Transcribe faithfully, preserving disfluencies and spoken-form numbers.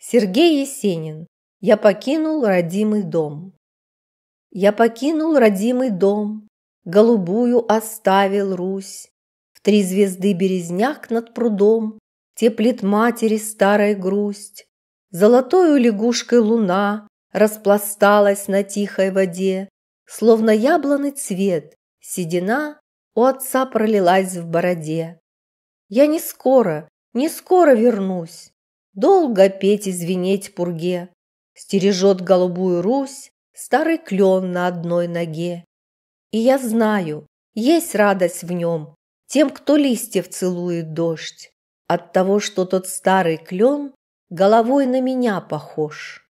Сергей Есенин. Я покинул родимый дом. Я покинул родимый дом, голубую оставил Русь. В три звезды березняк над прудом теплит матери старая грусть. Золотою лягушкой луна распласталась на тихой воде, словно яблонный цвет, седина у отца пролилась в бороде. Я не скоро, не скоро вернусь, долго петь и звенеть пурге, стережет голубую Русь старый клен на одной ноге. И я знаю, есть радость в нем тем, кто листьев целует дождь, от того, что тот старый клен головой на меня похож.